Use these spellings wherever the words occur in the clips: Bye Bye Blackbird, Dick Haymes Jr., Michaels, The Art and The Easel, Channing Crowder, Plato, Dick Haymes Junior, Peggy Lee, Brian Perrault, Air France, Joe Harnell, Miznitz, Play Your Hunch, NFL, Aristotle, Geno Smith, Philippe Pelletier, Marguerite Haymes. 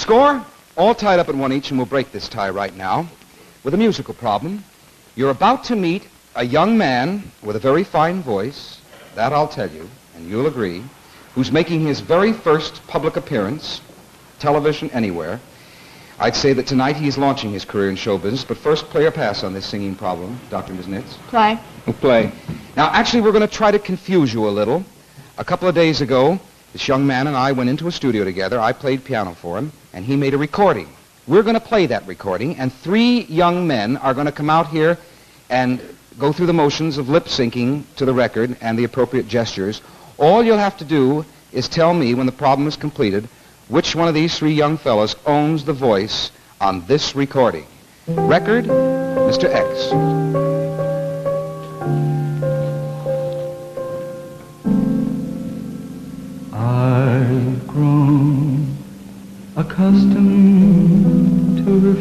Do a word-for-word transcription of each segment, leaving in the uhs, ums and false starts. Score, all tied up at one each, and we'll break this tie right now with a musical problem. You're about to meet a young man with a very fine voice, that I'll tell you, and you'll agree, who's making his very first public appearance, television, anywhere. I'd say that tonight he's launching his career in show business, but first, play or pass on this singing problem, Doctor Miznitz. Play. Play. Now, actually, we're going to try to confuse you a little. A couple of days ago, this young man and I went into a studio together. I played piano for him, and he made a recording. We're going to play that recording, and three young men are going to come out here and go through the motions of lip-syncing to the record and the appropriate gestures. All you'll have to do is tell me, when the problem is completed, which one of these three young fellas owns the voice on this recording. Record, Mister X. I've grown accustomed to her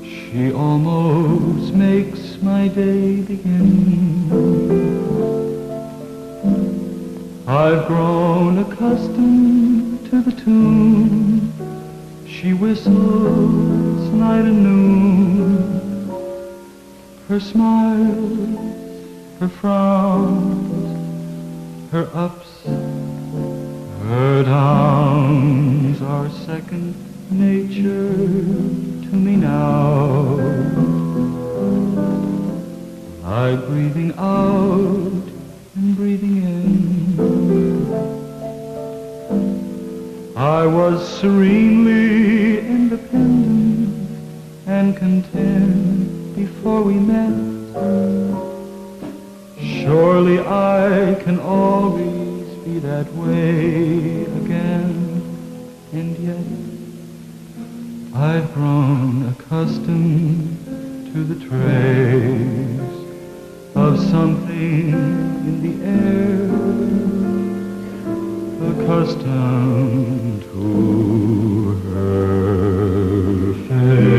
face. She almost makes my day begin. I've grown accustomed to the tune she whistles night and noon. Her smile, her frowns, her ups, her downs are second nature to me now. Like breathing out and breathing in, I was serenely independent and content before we met. Surely I can always be that way again, and yet I've grown accustomed to the trace of something in the air, accustomed to her face.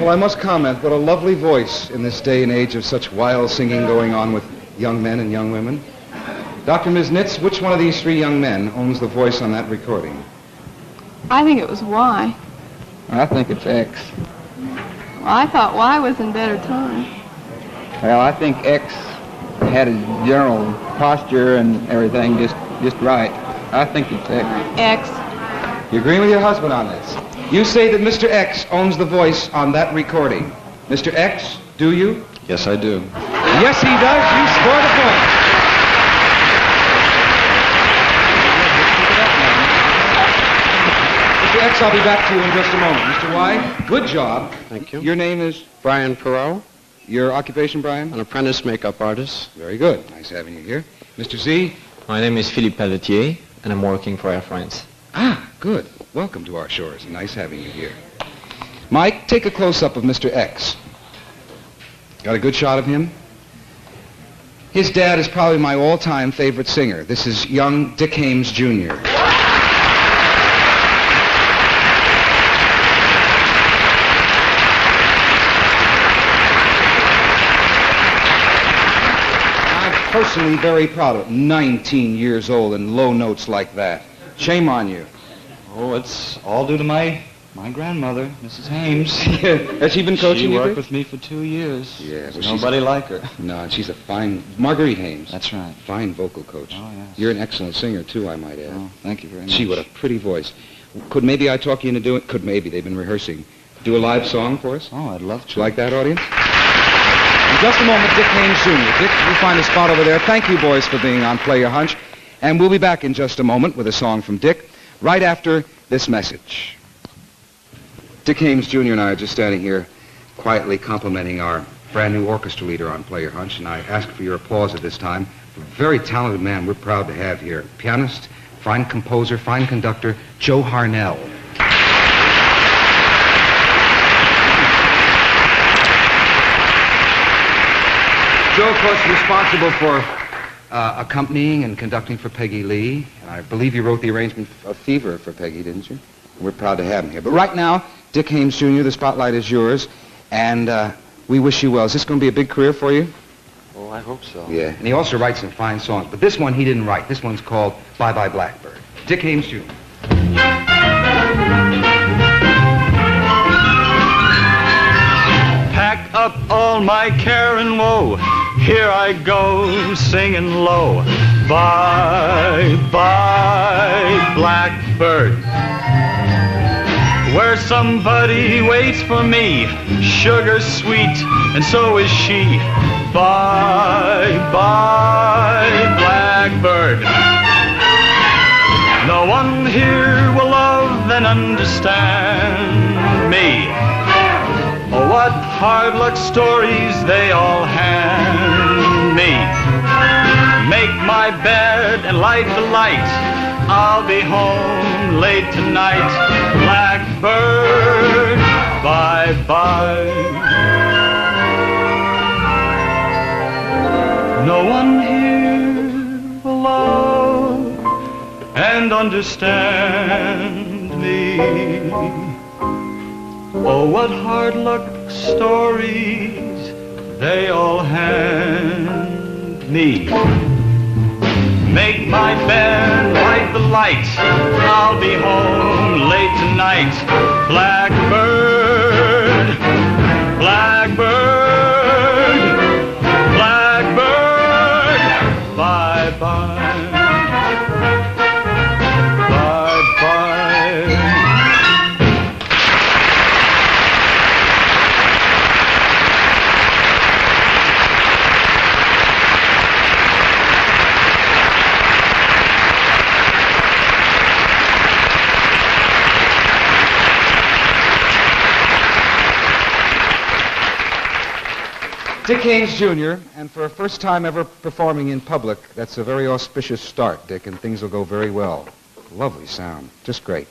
Well, I must comment, what a lovely voice in this day and age of such wild singing going on with young men and young women. Doctor Miznitz, which one of these three young men owns the voice on that recording? I think it was Y. I think it's X. Well, I thought Y was in better tune. Well, I think X had a general posture and everything just, just right. I think it's X. X. You agree with your husband on this? You say that Mister X owns the voice on that recording. Mister X, do you? Yes, I do. Yes, he does. You score the point. Mister X, I'll be back to you in just a moment. Mister Y, good job. Thank you. Your name is? Brian Perrault. Your occupation, Brian? An apprentice makeup artist. Very good. Nice having you here. Mister Z? My name is Philippe Pelletier, and I'm working for Air France. Ah, good. Welcome to our shores. Nice having you here. Mike, take a close-up of Mister X. Got a good shot of him? His dad is probably my all-time favorite singer. This is young Dick Haymes Junior I'm personally very proud of it. nineteen years old and low notes like that. Shame on you. Oh, it's all due to my my grandmother, Missus Haymes. Yeah. Has she been coaching you? She worked with me for two years. Yeah. Well, nobody like her. No, and she's a fine... Marguerite Haymes. That's right. Fine vocal coach. Oh, yes. You're an excellent singer, too, I might add. Oh, thank you very much. Gee, what a pretty voice. Could maybe I talk you into doing... Could maybe. They've been rehearsing. Do a live song for us? Oh, I'd love to. Like that, audience? In just a moment, Dick Haymes Junior Dick, you find a spot over there. Thank you, boys, for being on Play Your Hunch. And we'll be back in just a moment with a song from Dick, right after this message. Dick Haymes Junior and I are just standing here quietly complimenting our brand new orchestra leader on Play Your Hunch, and I ask for your applause at this time. A very talented man we're proud to have here. Pianist, fine composer, fine conductor, Joe Harnell. Joe, of course, responsible for Uh, accompanying and conducting for Peggy Lee. And I believe you wrote the arrangement of Fever for Peggy, didn't you? We're proud to have him here. But right now, Dick Haymes Junior, the spotlight is yours, and uh, we wish you well. Is this going to be a big career for you? Oh, I hope so. Yeah, and he also writes some fine songs, but this one he didn't write. This one's called Bye Bye Blackbird. Dick Haymes Junior Pack up all my care and woe. Here I go, singing low. Bye, bye, blackbird. Where somebody waits for me, sugar sweet, and so is she. Bye, bye, blackbird. No one here will love and understand me. Oh, what hard luck stories they all hand me. Make my bed and light the light. I'll be home late tonight. Blackbird, bye-bye. No one here will love and understand me. Oh, what hard luck stories they all hand me. Make my bed, light the light. I'll be home late tonight. Blackbird, blackbird, blackbird, bye-bye. Dick Haymes Junior, and for a first time ever performing in public, that's a very auspicious start, Dick, and things will go very well. Lovely sound, just great.